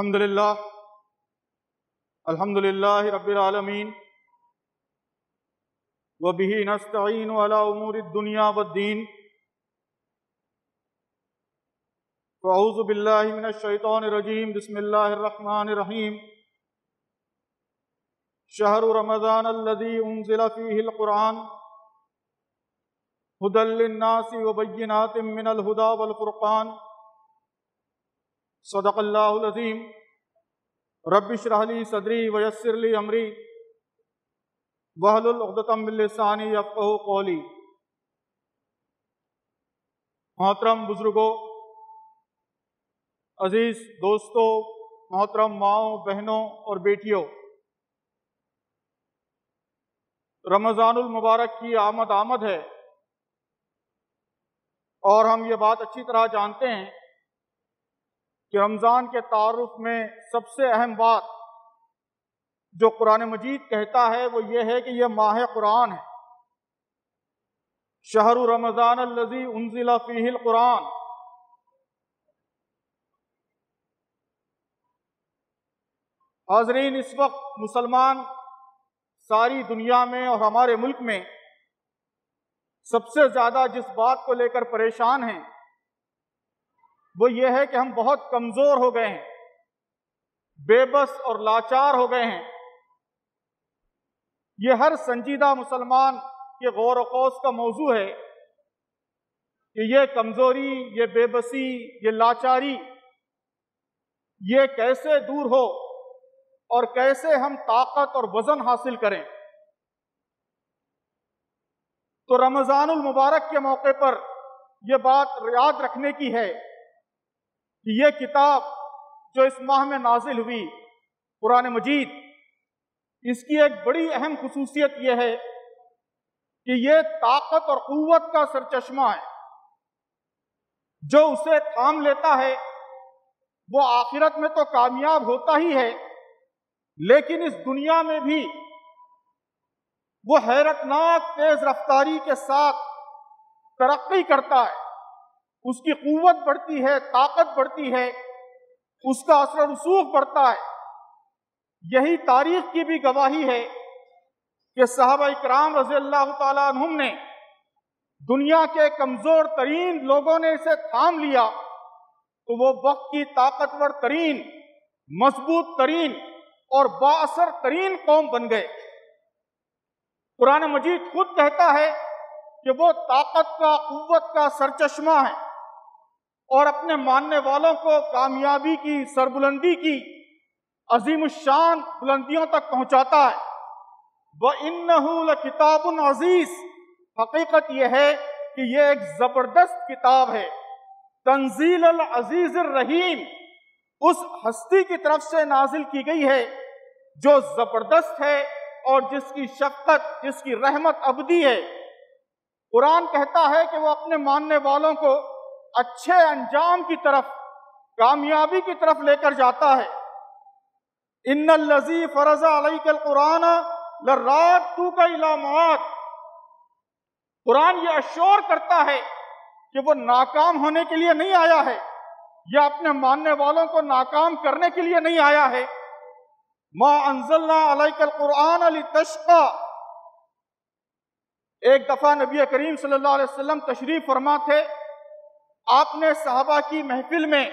अल्हम्दुलिल्लाह रब्बिल आलमीन व बिही नस्तईन अला उमूर दुनिया वद्दीन। अऊज़ु बिल्लाहि मिनश्शैतानिर्रजीम। बिस्मिल्लाहिर्रहमानिर्रहीम। शहरु रमज़ान अल्लज़ी उन्ज़िला फ़ीहिल क़ुरआन हुदल लिन्नासी व बय्यिनातिम मिनल हुदा वल फ़ुरक़ान। सदक़ल्लाहुल अज़ीम। रब्बि इश्रह ली सदरी व यस्सिर ली अमरी वहलुल उक़दतम मिन लिसानी यफ़क़हू क़ौली। मोहतरम बुज़ुर्गों, अज़ीज़ दोस्तों, मोहतरम माओं, बहनों और बेटियों, रमज़ानुल मुबारक की आमद है और हम ये बात अच्छी तरह जानते हैं कि रमज़ान के तारुफ में सबसे अहम बात जो कुरान मजीद कहता है वो ये है कि यह माह कुरान है। शहरु रमज़ान अल्लज़ी उन्ज़िला फ़ीहिल कुरान। हाज़रीन, इस वक्त मुसलमान सारी दुनिया में और हमारे मुल्क में सबसे ज़्यादा जिस बात को लेकर परेशान हैं वो ये है कि हम बहुत कमज़ोर हो गए हैं, बेबस और लाचार हो गए हैं। ये हर संजीदा मुसलमान के गौर व ख़ौस का मौजू है कि ये कमज़ोरी, ये बेबसी, ये लाचारी ये कैसे दूर हो और कैसे हम ताकत और वज़न हासिल करें। तो रमज़ानुल मुबारक के मौके पर यह बात याद रखने की है कि यह किताब जो इस माह में नाजिल हुई, कुरान मजीद, इसकी एक बड़ी अहम खुसूसियत यह है कि यह ताकत और क़ुव्वत का सरचश्मा है। जो उसे थाम लेता है वो आखिरत में तो कामयाब होता ही है, लेकिन इस दुनिया में भी वो हैरतनाक तेज रफ्तारी के साथ तरक्की करता है, उसकी क़ुव्वत बढ़ती है, ताकत बढ़ती है, उसका असर रसूख बढ़ता है। यही तारीख की भी गवाही है कि सहाबा इकराम रज़ियल्लाहु ताला अन्हुम ने, दुनिया के कमज़ोर तरीन लोगों ने इसे थाम लिया तो वो वक्त की ताकतवर तरीन, मजबूत तरीन और बाअसर तरीन कौम बन गए। कुरान मजीद खुद कहता है कि वो ताकत का, क़ुव्वत का सरचश्मा है और अपने मानने वालों को कामयाबी की, सरबुलंदी की अजीम शान बुलंदियों तक पहुंचाता है। व इन्नहु लकिताबुन अज़ीज़। हकीकत यह है कि यह एक ज़बरदस्त किताब है, तंज़ील अल अज़ीज़ अर रहीम, उस हस्ती की तरफ से नाजिल की गई है जो जबरदस्त है और जिसकी शफ़क़त, जिसकी रहमत अबदी है। कुरान कहता है कि वो अपने मानने वालों को अच्छे अंजाम की तरफ, कामयाबी की तरफ लेकर जाता है। इन्नल्लज़ी फ़रज़ा अलैकल कुरान लर्राद्दुका इला मआद। कुरान ये अश्योर करता है कि वो नाकाम होने के लिए नहीं आया है, यह अपने मानने वालों को नाकाम करने के लिए नहीं आया है। मा अंज़लना अलैकल कुरान लितश्क़ा। एक दफ़ा नबी करीम सल्लल्लाहु अलैहि वसल्लम तशरीफ़ फरमा थे, आपने सहाबा की महफिल में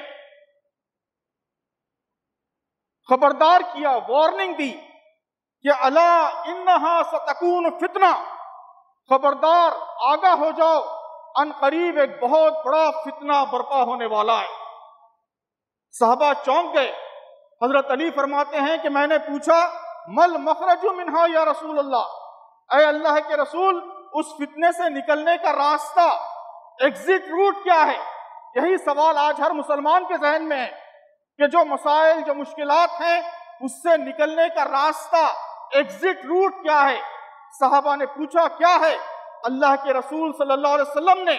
खबरदार किया, वार्निंग दी कि अला इन्नहा सतकून फितना। खबरदार, आगाह हो जाओ, अन करीब एक बहुत बड़ा फितना बरपा होने वाला है। साहबा चौंक गए। हजरत अली फरमाते हैं कि मैंने पूछा, मल मखरजु मिन्हा या रसूल अल्लाह। ऐ अल्लाह के रसूल, उस फितने से निकलने का रास्ता, एग्जिट रूट क्या है? यही सवाल आज हर मुसलमान के जहन में है कि जो मसाइल, जो मुश्किलात हैं, उससे निकलने का रास्ता, एग्जिट रूट क्या है? साहबा ने पूछा, क्या है? अल्लाह के रसूल सल्लल्लाहु अलैहि वसल्लम ने,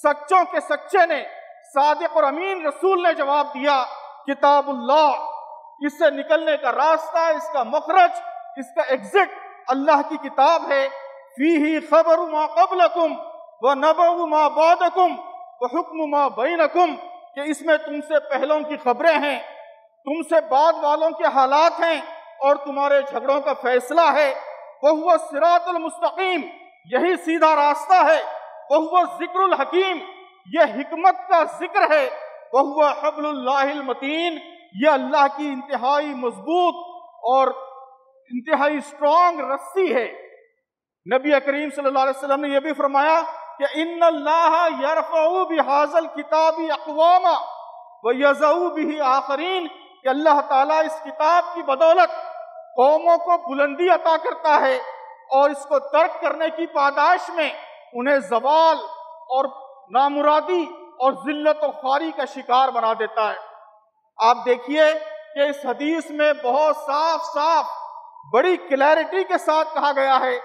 सच्चों के सच्चे ने, सादिक और अमीन रसूल ने जवाब दिया, किताबुल्लाह। इससे निकलने का रास्ता, इसका मखरज, इसका एग्जिट अल्लाह की किताब है। फीही खबरु मा क़ब्लकुम व नबअु मा बादकुम व हुक्मु मा बैनकुम। कि इसमें तुमसे पहलों की खबरें हैं तुमसे बाद वालों के हालात हैं और तुम्हारे झगड़ों का फैसला है। वहुवा सिरातुल मुस्तकीम, यही सीधा रास्ता है। वहुवा जिक्रुल हकीम, यह हिकमत का जिक्र है। वहुवा हब्लुल्लाहिल मतीन, यह अल्लाह की इंतहाई मजबूत और इंतहाई स्ट्रांग रस्सी है। नबी करीम सल्लल्लाहु अलैहि वसल्लम ने यह भी फरमाया कि इन्नल्लाह यरफउ बिहाज़ल किताबी अक़वामा व यज़उ बिही आख़रीन, कि अल्लाह ताला इस किताब की बदौलत कौमों को बुलंदी अता करता है और इसको तर्क करने की पादाश में उन्हें जवाल और नामुरादी और जिल्लत और ख्वारी का शिकार बना देता है। आप देखिए कि इस हदीस में बहुत साफ साफ बड़ी क्लैरिटी के साथ कहा गया है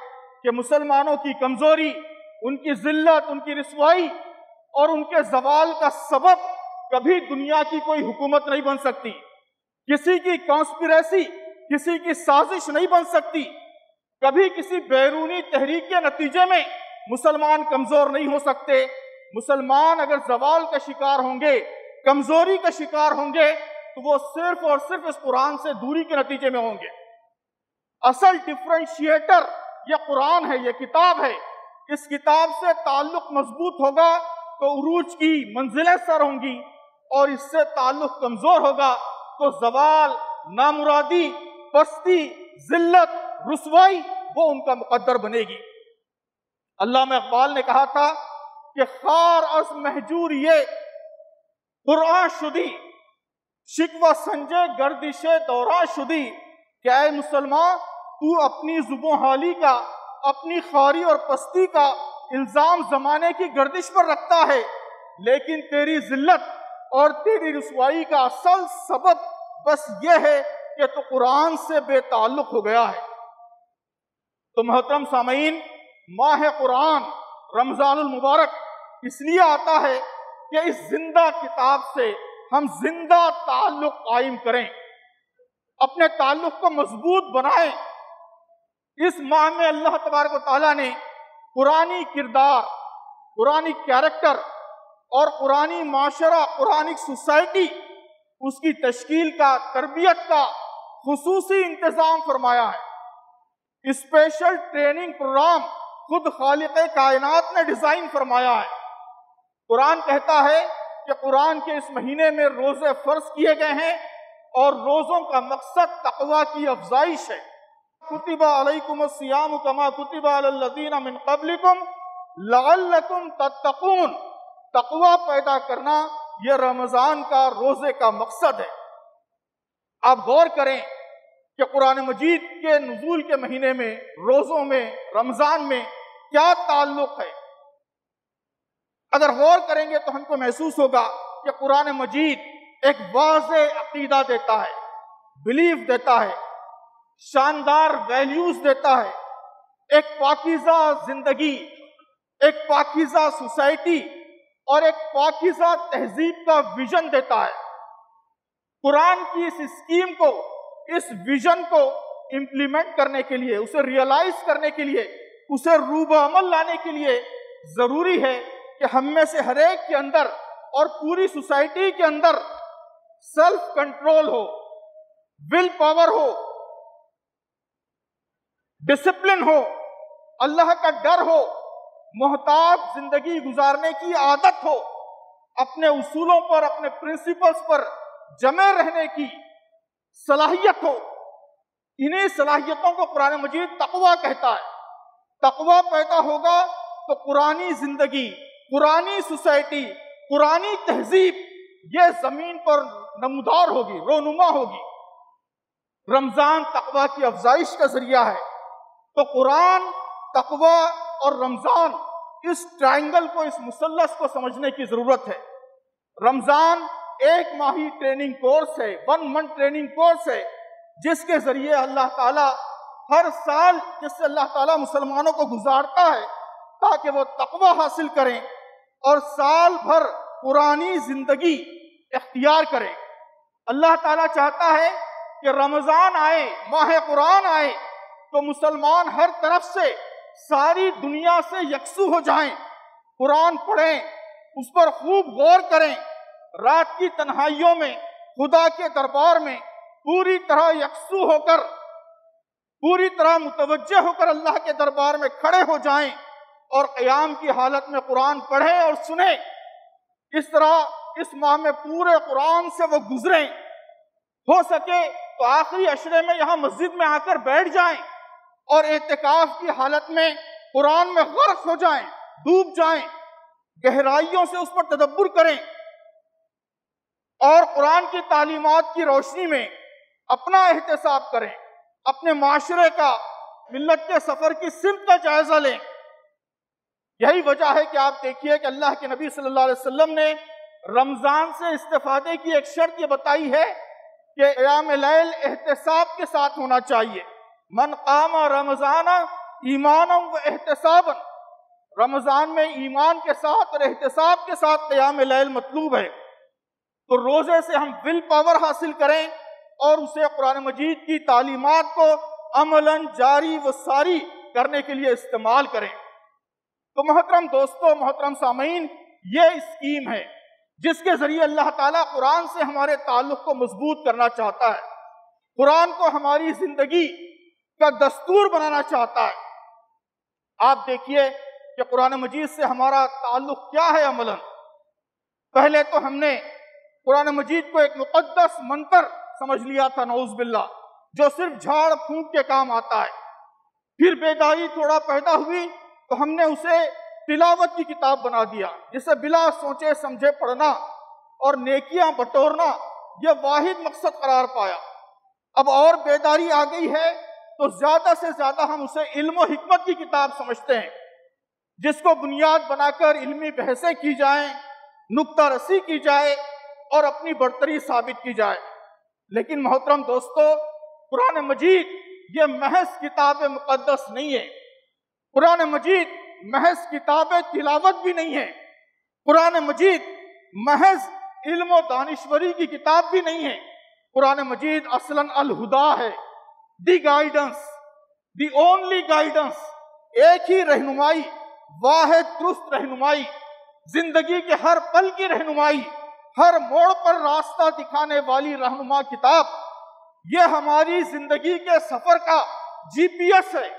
कि मुसलमानों की कमजोरी, उनकी जिल्लत, उनकी रिस्वाई और उनके जवाल का सबब कभी दुनिया की कोई हुकूमत नहीं बन सकती, किसी की कॉन्स्पिरेसी, किसी की साजिश नहीं बन सकती, कभी किसी बैरूनी तहरीक के नतीजे में मुसलमान कमजोर नहीं हो सकते। मुसलमान अगर जवाल का शिकार होंगे, कमजोरी का शिकार होंगे, तो वो सिर्फ और सिर्फ इस कुरान से दूरी के नतीजे में होंगे। असल डिफ्रेंशिएटर यह कुरान है, यह किताब है। इस किताब से ताल्लुक मजबूत होगा तो उरूज की मंजिलें सर होंगी, और इससे ताल्लुक कमजोर होगा तो जवाल, नामुरादी, पस्ती, जिल्लत, रुस्वाई वो उनका मुकद्दर बनेगी। अल्लामा इकबाल ने कहा था कि खार अस महजूर ये कुरान शुदी, शिकवा संजय गर्दिशे दौरा शुदी। क्या है मुसलमान, तू अपनी जुबान हाली का, अपनी खारी और पस्ती का इल्जाम जमाने की गर्दिश पर रखता है, लेकिन तेरी जिल्लत और तेरी रुस्वाई का असल सबब बस यह है कि तू कुरान से बेताल्लुक हो गया है। तो मोहतरम सामीन, माह कुरान रमजानुल मुबारक इसलिए आता है कि इस जिंदा किताब से हम जिंदा ताल्लुक कायम करें, अपने ताल्लुक को मजबूत बनाएं। इस माह में अल्लाह तबारक व तआला ने कुरानी किरदार, कुरानी कैरेक्टर और कुरानी माशरा, कुरानी सोसाइटी, उसकी तश्कील का, तरबियत का खुसूसी इंतजाम फरमाया है। स्पेशल ट्रेनिंग प्रोग्राम खुद खालिक़े कायनात ने डिजाइन फरमाया है। कुरान कहता है कि कुरान के इस महीने में रोजे फर्ज किए गए हैं और रोजों का मकसद तकवा की अफजाइश है। कुतिबा अलैकुमुस्सियामु कमा कुतिबा अलल्लज़ीना मिन क़ब्लिकुम लअल्लकुम तत्तक़ून। तकवा पैदा करना यह रमजान का, रोजे का मकसद है। आप गौर करें कि कुरान मजीद के नुज़ूल के महीने में, रोजों में, रमजान में क्या ताल्लुक है। अगर गौर करेंगे तो हमको महसूस होगा कि कुरान मजीद एक वाज़ेह अक़ीदा देता है, बिलीफ देता है, शानदार वैल्यूज देता है। एक पाकीज़ा जिंदगी, एक पाकीज़ा सोसाइटी और एक पाकीज़ा तहजीब का विजन देता है। कुरान की इस स्कीम को, इस विजन को इम्प्लीमेंट करने के लिए, उसे रियलाइज करने के लिए, उसे रूबअमल लाने के लिए जरूरी है कि हम में से हर एक के अंदर और पूरी सोसाइटी के अंदर सेल्फ कंट्रोल हो, विल पावर हो, डिसिप्लिन हो, अल्लाह का डर हो, मोहताज जिंदगी गुजारने की आदत हो, अपने उसूलों पर, अपने प्रिंसिपल्स पर जमे रहने की सलाहियत हो। इन्हीं सलाहियतों को कुरान मजीद तकवा कहता है। तकवा पैदा होगा तो कुरानी जिंदगी, कुरानी सोसाइटी, कुरानी तहजीब यह जमीन पर नमदार होगी, रोनुमा होगी। रमजान तकवा की अफजाइश का जरिया है। तो कुरान, तकवा और रमजान, इस ट्रायंगल को, इस मुसल्लस को समझने की जरूरत है। रमजान एक माही ट्रेनिंग कोर्स है, 1 मंथ ट्रेनिंग कोर्स है, जिसके जरिए अल्लाह ताला हर साल, जिससे अल्लाह ताला मुसलमानों को गुजारता है ताकि वो तकवा हासिल करें और साल भर पुरानी जिंदगी इख्तियार करें। अल्लाह ताला चाहता है कि रमजान आए, माह कुरान आए, तो मुसलमान हर तरफ से, सारी दुनिया से यकसू हो जाएं। कुरान पढ़ें, उस पर खूब गौर करें, रात की तन्हाइयों में खुदा के दरबार में पूरी तरह यकसू होकर, पूरी तरह मुतवज्जे होकर अल्लाह के दरबार में खड़े हो जाएं और क़याम की हालत में कुरान पढ़ें और सुने। इस तरह इस माह में पूरे कुरान से वो गुजरें। हो सके तो आखिरी अशरे में यहाँ मस्जिद में आकर बैठ जाएं और एतिकाफ की हालत में कुरान में गर्क हो जाएं, डूब जाएं, गहराइयों से उस पर तदब्बर करें और कुरान की तालीमात की रोशनी में अपना एहतसाब करें, अपने माशरे का, मिल्लत के सफ़र की सिमत का जायज़ा लें। यही वजह है कि आप देखिए कि अल्लाह के नबी सल्लल्लाहु अलैहि वसल्लम ने रमज़ान से इस्तेफादे की एक शर्त ये बताई है कि क़याम लैल एहतसाब के साथ होना चाहिए। मन क़ामा रमज़ान ईमानन व एहतसाबन, रमज़ान में ईमान के साथ और एहतसाब के साथ क़याम लैल मतलूब है। तो रोज़े से हम विल पावर हासिल करें और उसे कुरान मजीद की तालीमात को अमलन जारी व सारी करने के लिए इस्तेमाल करें। तो मोहतरम दोस्तों, मोहतरम सामीन, ये स्कीम है जिसके ज़रिए अल्लाह ताला कुरान से हमारे ताल्लुक़ को मजबूत करना चाहता है, कुरान को हमारी ज़िंदगी का दस्तूर बनाना चाहता है। आप देखिए कि कुरान मजीद से हमारा ताल्लुक़ क्या है अमलन। पहले तो हमने कुरान मजीद को एक मुक़द्दस मंत्र समझ लिया था, नऊज़ बिल्लाह, जो सिर्फ झाड़ फूंक के काम आता है। फिर बेदाई थोड़ा पैदा हुई तो हमने उसे तिलावत की किताब बना दिया, जिसे बिला सोचे समझे पढ़ना और नेकियां बटोरना यह वाहिद मकसद करार पाया। अब और बेदारी आ गई है तो ज़्यादा से ज़्यादा हम उसे इल्म और हिकमत की किताब समझते हैं, जिसको बुनियाद बनाकर इल्मी बहसें की जाएं, नुक्ता रसी की जाए और अपनी बरतरी साबित की जाए। लेकिन मोहतरम दोस्तों, कुरान मजीद ये महज किताब मुक़द्दस नहीं है, कुरान मजीद महज किताब तिलावत भी नहीं है, कुरान मजीद महज इल्म और दानिश्वरी की किताब भी नहीं है। कुरान मजीद असलन अल-हुदा है, the guidance, the only guidance, एक ही रहनुमाई, वाहिद दुरुस्त रहनुमाई, जिंदगी के हर पल की रहनुमाई, हर मोड़ पर रास्ता दिखाने वाली रहनुमा किताब। यह हमारी जिंदगी के सफर का जीपीएस है।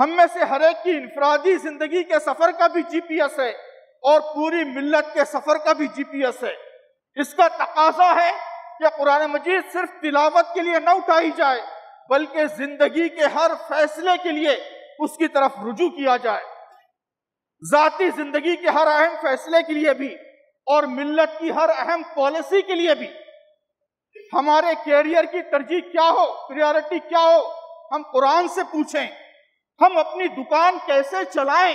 हम में से हर एक की इनफरादी जिंदगी के सफर का भी जीपीएस है और पूरी मिल्लत के सफर का भी जीपीएस है। इसका तकाजा है कि कुरान मजीद सिर्फ तिलावत के लिए न उठाई जाए, बल्कि जिंदगी के हर फैसले के लिए उसकी तरफ रुजू किया जाए, जाती जिंदगी के हर अहम फैसले के लिए भी और मिल्लत की हर अहम पॉलिसी के लिए भी। हमारे कैरियर की तरजीह क्या हो, प्रायोरिटी क्या हो, हम कुरान से पूछें। हम अपनी दुकान कैसे चलाएं,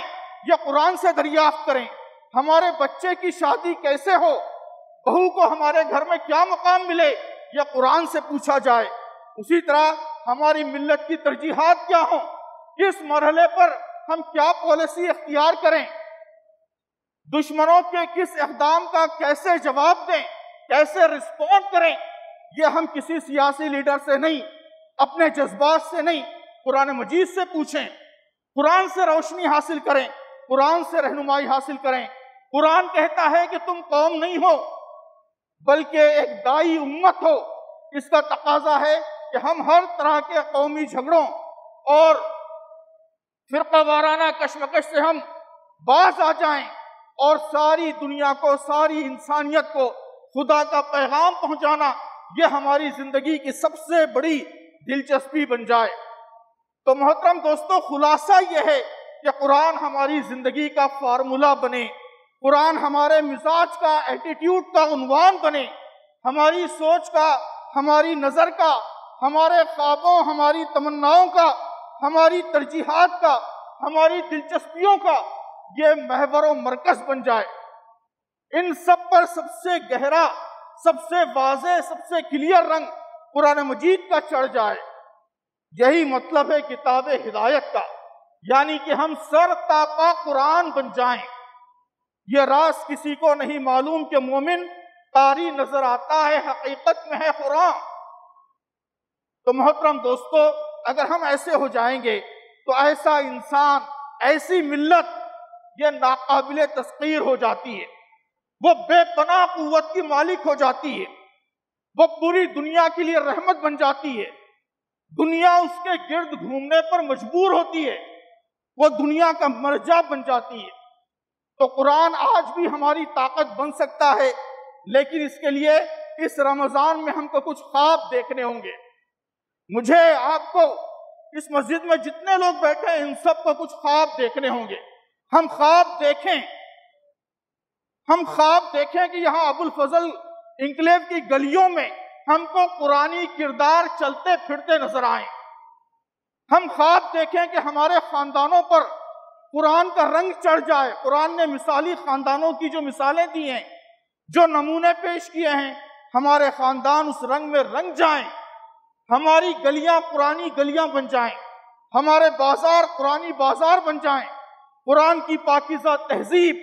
यह कुरान से दरियाफ्त करें। हमारे बच्चे की शादी कैसे हो, बहू को हमारे घर में क्या मकाम मिले, यह कुरान से पूछा जाए। उसी तरह हमारी मिल्लत की तरजीहात क्या हों, किस मरहले पर हम क्या पॉलिसी अख्तियार करें, दुश्मनों के किस इक़दाम का कैसे जवाब दें, कैसे रिस्पॉन्ड करें, यह हम किसी सियासी लीडर से नहीं, अपने जज्बात से नहीं, कुरान मजीद से पूछें। कुरान से रोशनी हासिल करें, कुरान से रहनुमाई हासिल करें। कुरान कहता है कि तुम कौम नहीं हो बल्कि एक दाई उम्मत हो। इसका तकाजा है कि हम हर तरह के कौमी झगड़ों और फ़िरक़ा वाराना कशमकश से हम बाज आ जाएं और सारी दुनिया को, सारी इंसानियत को खुदा का पैगाम पहुंचाना यह हमारी ज़िंदगी की सबसे बड़ी दिलचस्पी बन जाए। तो मोहतरम दोस्तों, खुलासा यह है कि कुरान हमारी ज़िंदगी का फार्मूला बने, कुरान हमारे मिजाज का, एटीट्यूड का उन्वान बने, हमारी सोच का, हमारी नज़र का, हमारे ख्वाबों, हमारी तमन्नाओं का, हमारी तरजीहात का, हमारी दिलचस्पियों का ये महवर और मरकज बन जाए। इन सब पर सबसे गहरा, सबसे वाज़े, सबसे क्लियर रंग कुरान मजीद का चढ़ जाए। यही मतलब है किताब हिदायत का, यानी कि हम सर तापा कुरान बन जाएं। यह राज किसी को नहीं मालूम कि मोमिन तारी नजर आता है, हकीकत में है कुरान। तो मोहतरम दोस्तों, अगर हम ऐसे हो जाएंगे तो ऐसा इंसान, ऐसी मिल्लत यह नाकाबिले तस्कीर हो जाती है। वो बेपनाह कुव्वत की मालिक हो जाती है, वो पूरी दुनिया के लिए रहमत बन जाती है। दुनिया उसके गिर्द घूमने पर मजबूर होती है, वो दुनिया का मर्जा बन जाती है। तो कुरान आज भी हमारी ताकत बन सकता है, लेकिन इसके लिए इस रमज़ान में हमको कुछ ख्वाब देखने होंगे। मुझे आपको इस मस्जिद में जितने लोग बैठे हैं इन सबको कुछ ख्वाब देखने होंगे। हम ख्वाब देखें, हम ख्वाब देखें कि यहाँ अबुल फजल इंक्लेव की गलियों में हमको कुरानी किरदार चलते फिरते नजर आए। हम ख्वाब देखें कि हमारे खानदानों पर कुरान का रंग चढ़ जाए। कुरान ने मिसाली खानदानों की जो मिसालें दी हैं, जो नमूने पेश किए हैं, हमारे खानदान उस रंग में रंग जाएं। हमारी गलियां पुरानी गलियां बन जाएं, हमारे बाजार पुरानी बाजार बन जाएं। कुरान की पाकीज़ा तहजीब,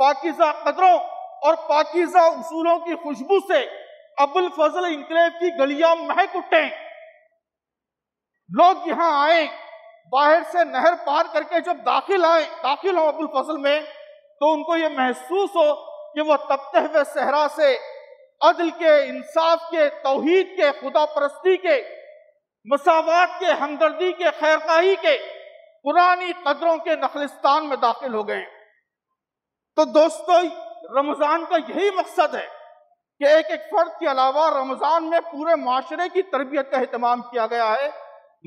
पाकीज़ा कदरों और पाकीज़ा उसूलों की खुशबू से अबुल फजल इंक्लेव की गलियां महक उठें। लोग यहाँ आए, बाहर से नहर पार करके जब दाखिल हों अबुल फजल में, तो उनको ये महसूस हो कि वह तपते हुए सहरा से अदल के, इंसाफ के, तौहीद के, खुदा परस्ती के, मसावात के, हमदर्दी के, खैरखाही के पुरानी कदरों के नखलिस्तान में दाखिल हो गए। तो दोस्तों, रमज़ान का यही मकसद है कि एक एक फर्द के अलावा रमज़ान में पूरे माशरे की तरबियत का अहतमाम किया गया है।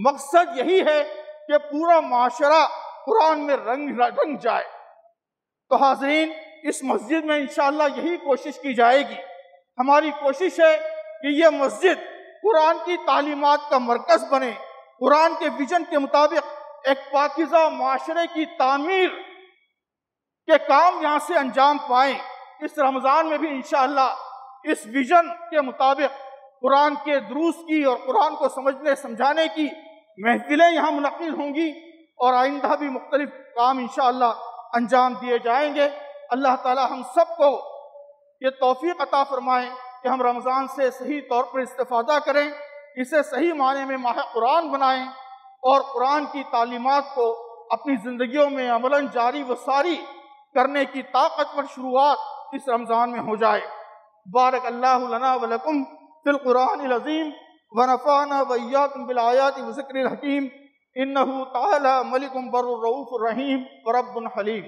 मकसद यही है कि पूरा माशरा कुरान में रंग जाए। तो हाजरीन, इस मस्जिद में इंशाअल्लाह यही कोशिश की जाएगी। हमारी कोशिश है कि ये मस्जिद कुरान की तालीमात का मरकज़ बने, कुरान के विजन के मुताबिक एक पाकिज़ा माशरे की तामीर के काम यहाँ से अंजाम पाएं। इस रमज़ान में भी इंशाअल्लाह इस विजन के मुताबिक कुरान के दुरूस की और कुरान को समझने समझाने की महफिलें यहाँ मुनक़िद होंगी और आइंदा भी मुख्तलिफ काम इंशाअल्लाह अंजाम दिए जाएंगे। अल्लाह ताला हम सबको ये तौफीक अता फरमाएँ कि हम रमज़ान से सही तौर पर इस्तेफादा करें, इसे सही माने में माह कुरान बनाएँ और कुरान की तालीमात को अपनी ज़िंदगियों में अमलन जारी व सारी करने की ताकतवर शुरुआत इस रमज़ान में हो जाए। बारक अल्लाहु लना व लकुम फिल कुरानिल अज़ीम व नफ़अना व इय्याकुम बिल आयाति व ज़िक्रिल हकीम इन्नहु तआला मलिकुम बर्रुर रऊफ़ुर रहीम व रब्बुन हलीम।